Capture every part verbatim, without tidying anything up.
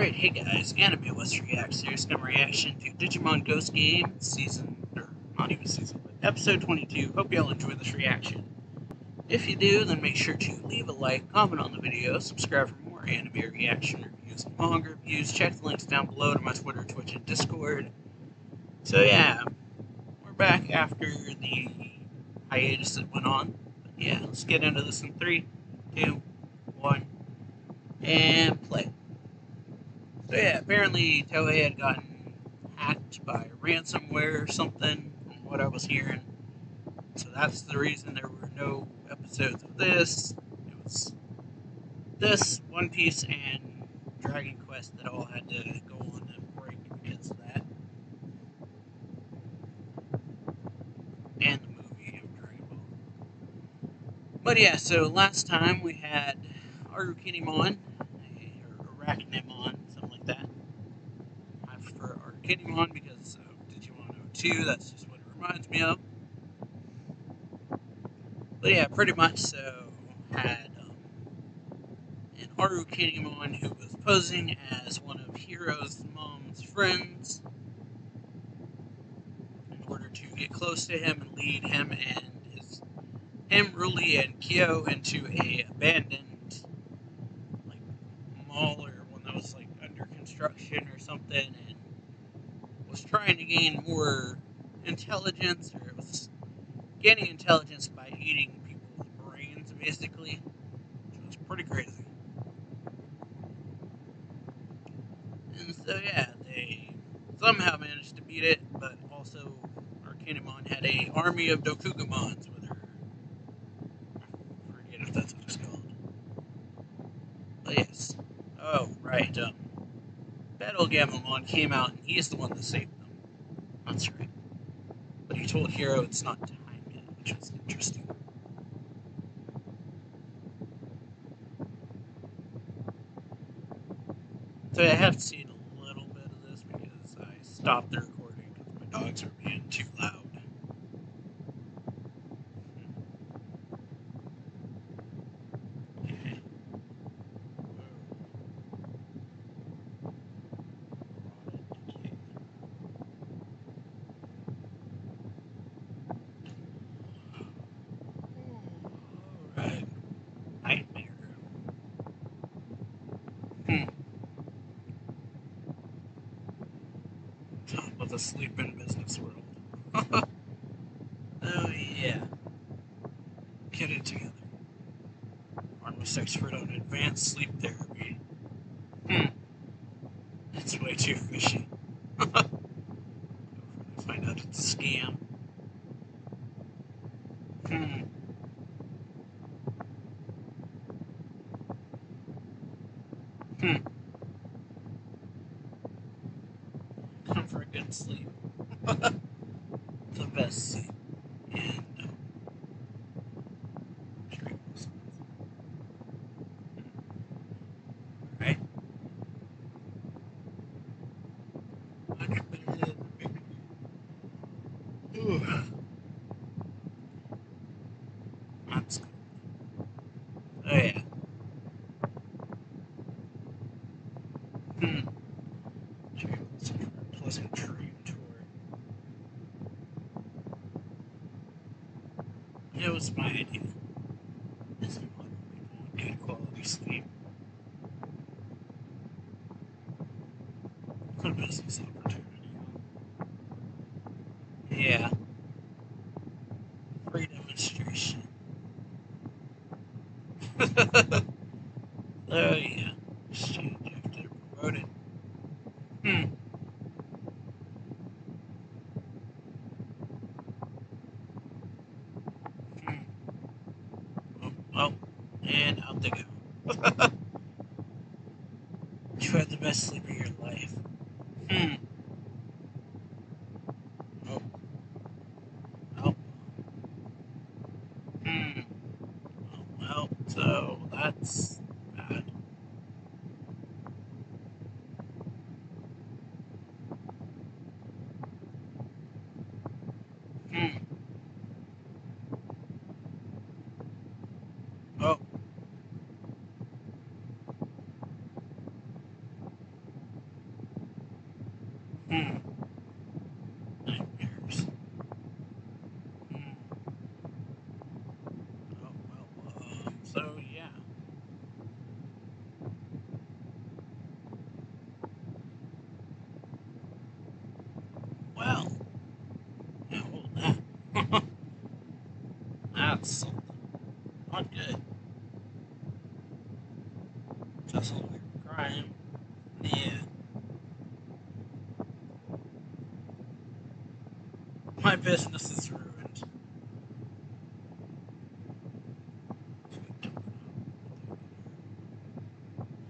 Alright, hey guys, Anime West Reacts. Here's some reaction to Digimon Ghost Game season, or not even season, but episode twenty-two. Hope y'all enjoy this reaction. If you do, then make sure to leave a like, comment on the video, subscribe for more anime reaction reviews, manga reviews, check the links down below to my Twitter, Twitch, and Discord. So yeah, we're back after the hiatus that went on. But yeah, let's get into this in three, two, one, and play. So yeah, apparently Toei had gotten hacked by ransomware or something, from what I was hearing. So that's the reason there were no episodes of this. It was this, One Piece, and Dragon Quest that all had to go on a break because of that. And the movie of Dragon Ball. But yeah, so last time we had Arukenimon, or Arukenimon, that. I prefer Arukidimon because of Digimon oh two, that's just what it reminds me of. But yeah, pretty much so had um, an Arukidimon who was posing as one of Hiro's mom's friends in order to get close to him and lead him and his him, Ruli, and Kyo into a abandoned like mall or one that was like construction or something, and was trying to gain more intelligence, or it was gaining intelligence by eating people's brains, basically, which was pretty crazy. And so yeah, they somehow managed to beat it, but also Arcanimon had a army of Dokugumons with her. I forget if that's what it's called. But yes. Oh, right, um, Pillomon came out, and he's the one that saved them. That's right. But he told Hiro it's not time yet, which was interesting. So I have seen a little bit of this because I stopped the recording because my dogs are being too loud. The sleep in business world. Oh yeah. Get it together. Armist expert on advanced sleep therapy. Hmm. That's way too fishy. Before they find out it's a scam. Hmm. Hmm. For a good sleep. The best sleep. And um, right? Ooh. That's good. Oh yeah. Hmm. Wasn't true. That was my idea. This is what we want, good quality sleep. Good business opportunity. Yeah. Free demonstration. Oh yeah. Exchange after promoted. Hmm. And out they go. You had the best sleep of your life. Hmm. Oh. Oh. Hmm. Oh, well, so that's bad. Hmm. Oh. Mm. Nightmares. Mm. Oh, well, um, so yeah. Well. Now, hold on. That's something. Not good. Just a little crime. Yeah. My business is ruined.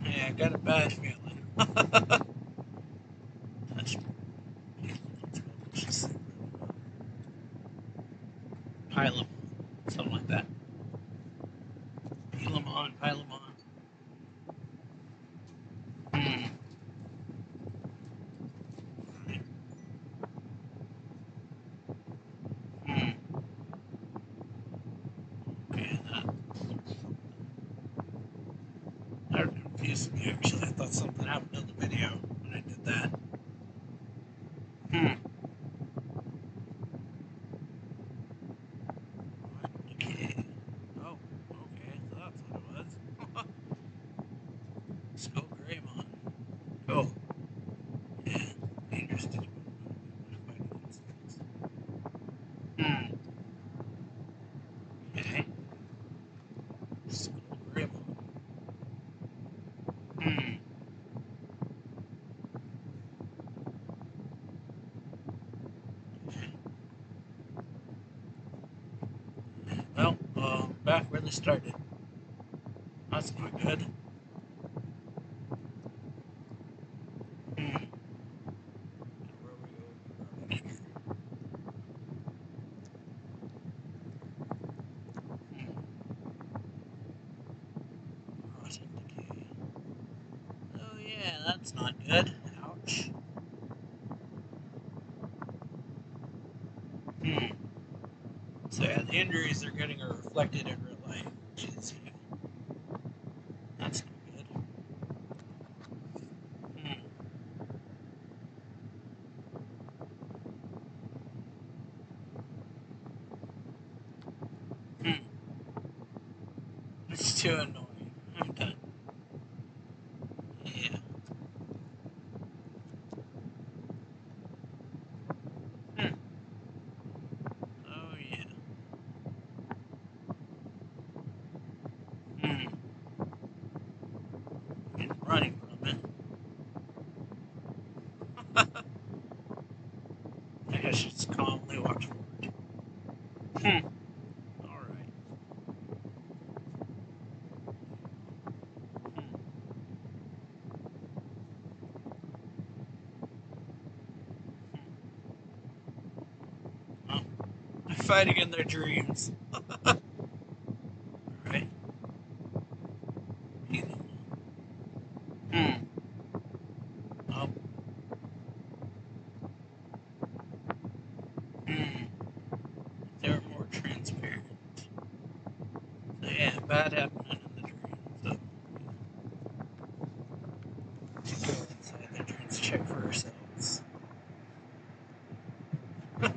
Yeah, I got a bad feeling. That's Pillomon, something like that. Pillomon, Pillomon. Me, actually, I thought something happened in the video when I did that. Hmm. Okay. Oh, okay. That's what it was. Skull Greymon. Cool. Yeah. Dangerous Digimon. Hmm. Okay. Skull Greymon. Hmm. Well, uh, back where they started. That's not good. Hmm. That's not good. Ouch. Hmm. So yeah, the injuries they're getting are reflected in real life. Jeez, yeah. That's not good. Hmm. Hmm. It's too annoying. I'm done. Running from it. I guess it's calmly watch forward. Hmm. All right. Hmm. Hmm. Well, they're fighting in their dreams. Bad happening in the dream, so go inside the dreams to check for ourselves. No.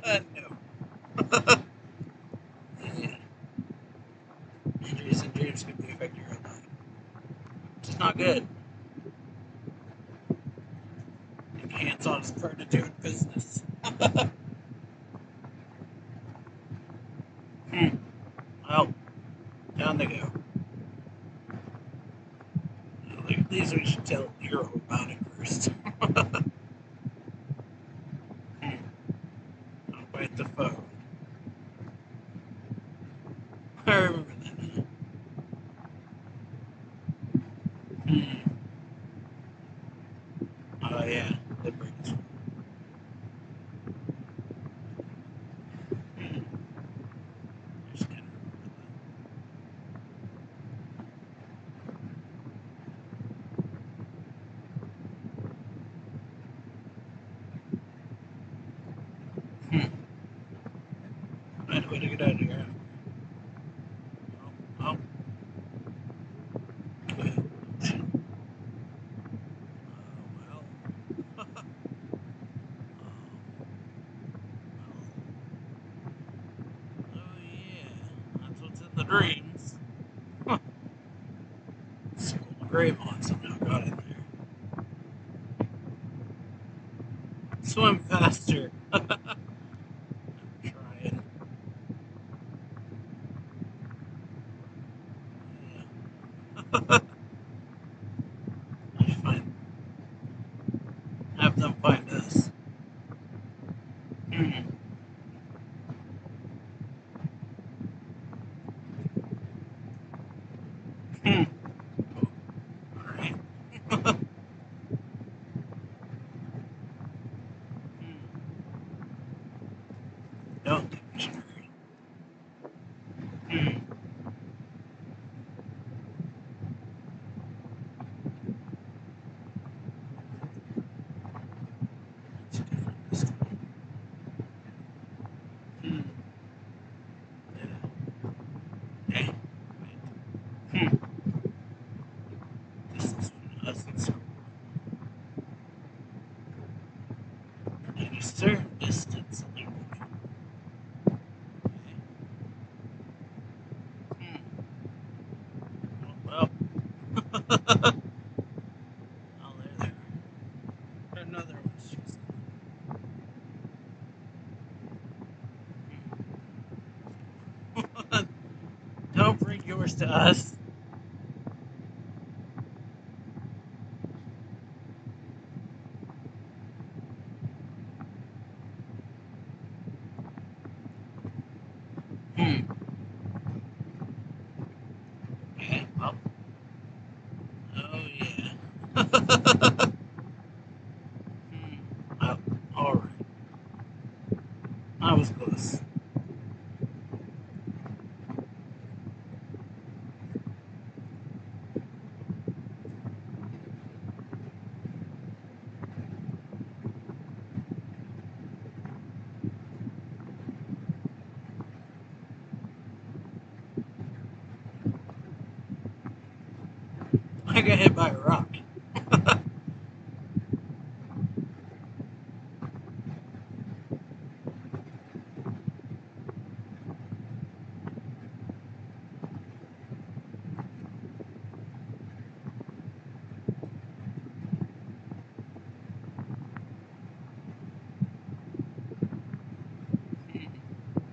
Yeah. Injuries and dreams could be affecting your life. It's not good. And hands-on is part of doing business. Hmm. Well. Down they go. These we should tell Hiro about it first. Hmm. I'll bite the phone. I remember that. Hmm. Oh yeah, they break his phone. Way to get out of here. Oh, oh. Good. Oh, well. the dreams. Huh. Skull Greymon somehow got in there. Swim faster. I'm trying. Yeah. I should find, have them find this. Mm. Yours to us. Hmm. Okay, well. Oh, yeah. hmm. Oh, all right. I was close. I got hit by a rock.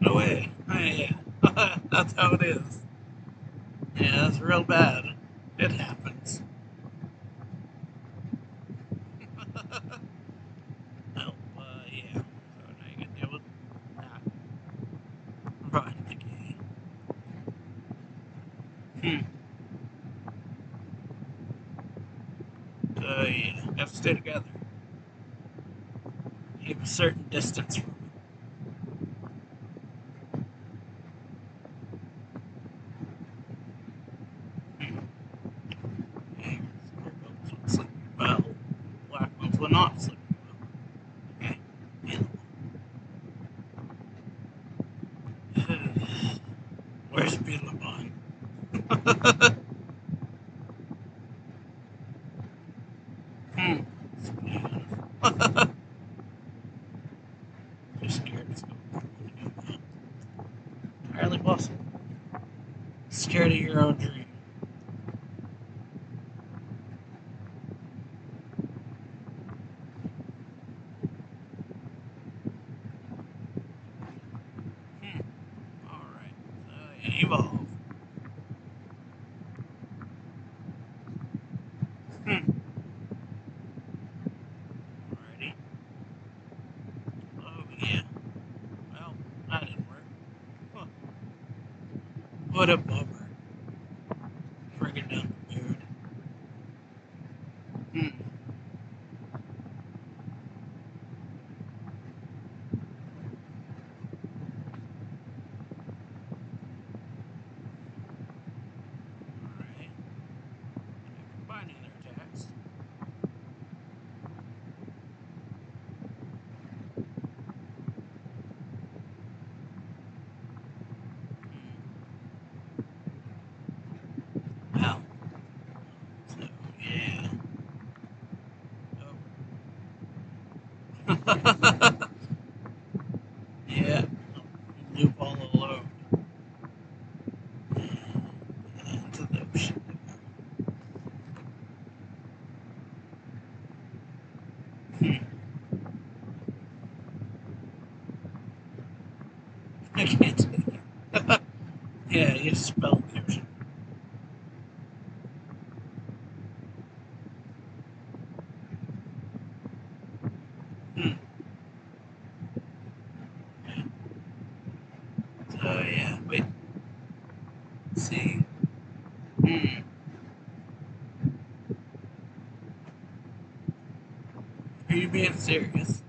No way. Hey, that's how it is. Yeah, that's real bad. It happens. Uh, yeah, you have to stay together. Keep a certain distance from it. Okay, purple ones went sleeping well. Black ones were not sleeping well. Okay, Pillomon. Where's Pillomon? Scared of your own dream. Hmm. All right. Uh, yeah, evolve. Hmm. Alrighty. Oh yeah. Well, that didn't work. Huh. What a bummer. Yeah, loop all alone. Yeah, his spell capture. Hmm. So yeah, wait. Let's see. Hmm. Are you being serious?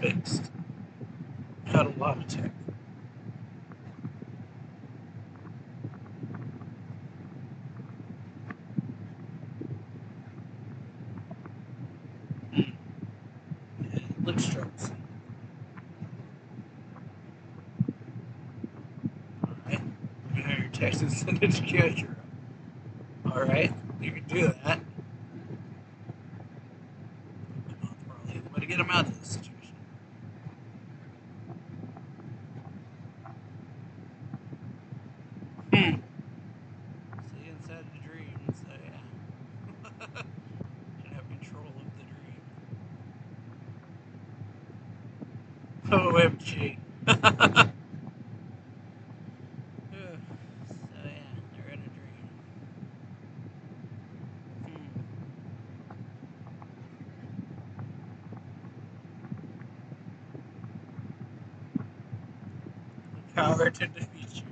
Fixed. Got a lot of tech. Hmm. Yeah, it looks strong. Alright. You can hire text and send it to Kyo. Alright, you can do that. Probably the way to get him out of this situation. O M G. So yeah, they're in a dream. Hmm. The power to defeat you.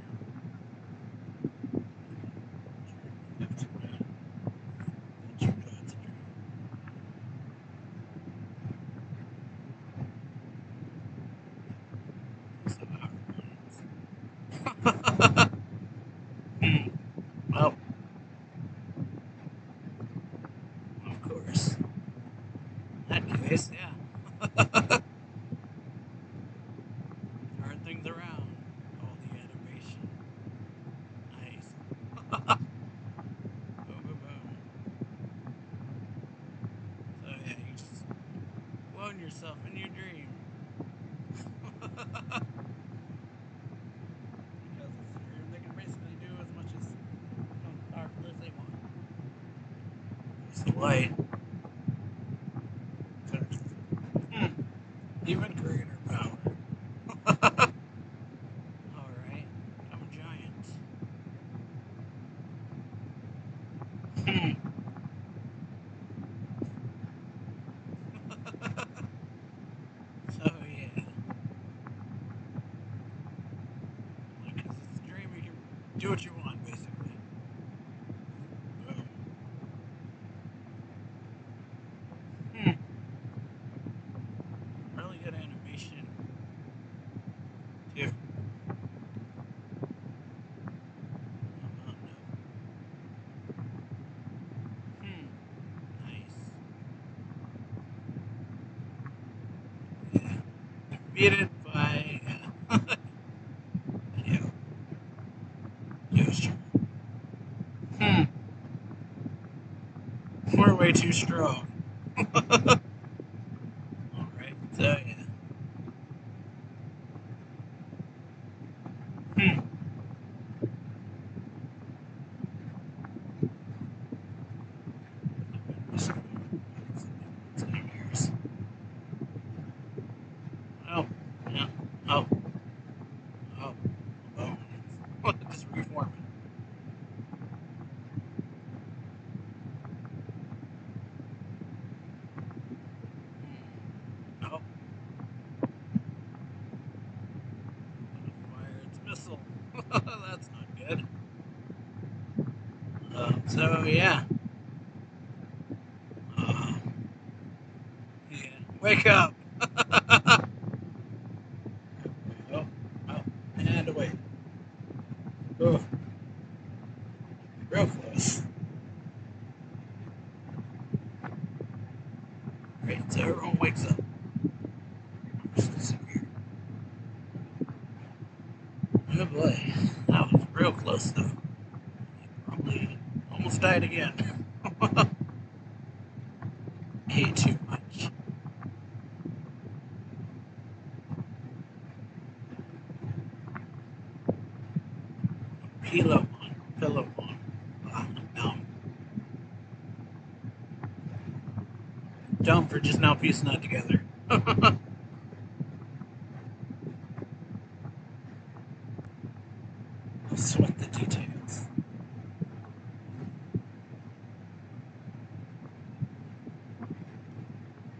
Yourself in your dream. Because it's a dream, they can basically do as much as, or as they want. It's the light. Mm. Even greater power. Alright, I'm a giant. Hmm. Do what you want, basically. Boom. Hmm. Really good animation. Too. Oh, no. Hmm. Nice. Yeah. Defeated by... Uh, way too strong. Alright, so yeah. Hmm. Oh, no. Oh. Oh. Oh. Just reform it. That's not good. Uh, so yeah. Uh, yeah. Wake up. Oh, oh, and away. Oh, real close. Great. So everyone wakes up. Oh boy, that was real close though. Probably almost died again. Ate too much. Pillomon. Pillomon. Wow, dumb. Dumb for just now piecing that together. Sweat the details.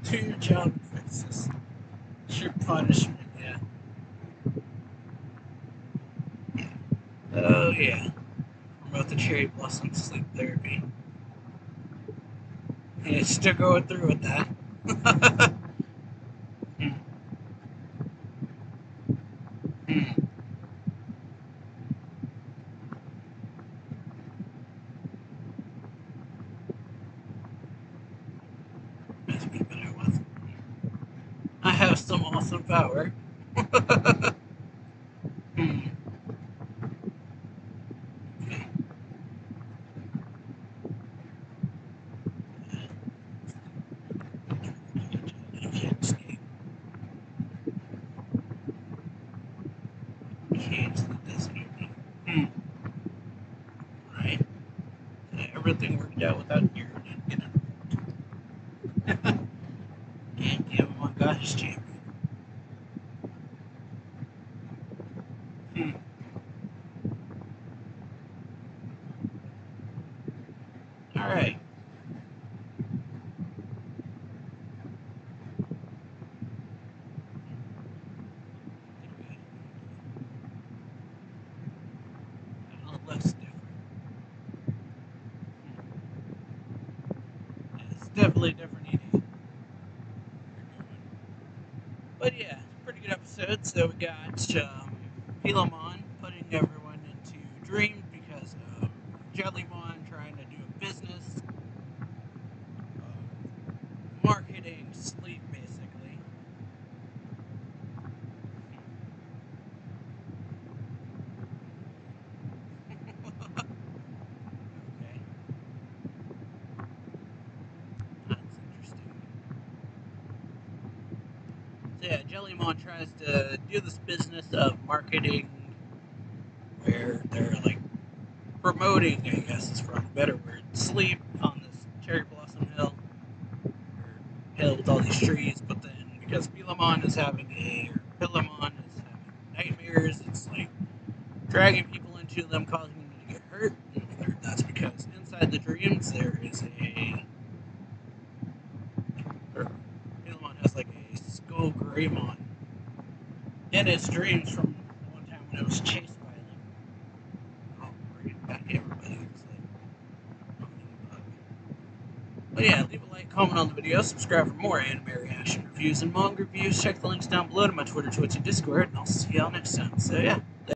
Do your job, Princess. It's your punishment, yeah. Oh, yeah. Promote the cherry blossom sleep therapy. And it's still going through with that. Power. hmm. Okay. I can't escape. I can't let this open. Hmm. Alright. Everything worked out without Hiro not getting involved. Can't give him one got his champion. Definitely different eating. But yeah, pretty good episode. So we got um, Pillomon putting everyone into dreams because of Jellymon trying to do a business. Uh, marketing sleep, basically. Jellymon tries to do this business of marketing where they're like promoting, I guess is probably a better word, sleep on this cherry blossom hill, or hill with all these trees, but then because Pillomon is having a, or Pillomon is having nightmares, it's like dragging people into them, causing them to get hurt, and whether that's because inside the dreams there is a, or Pillomon has like a Skull Greymon in his dreams from one time when I was chased by them. Oh, bring it back to everybody. It's like, but yeah, leave a like, comment on the video, subscribe for more anime reaction reviews and manga reviews. Check the links down below to my Twitter, Twitch, and Discord, and I'll see y'all next time. So yeah.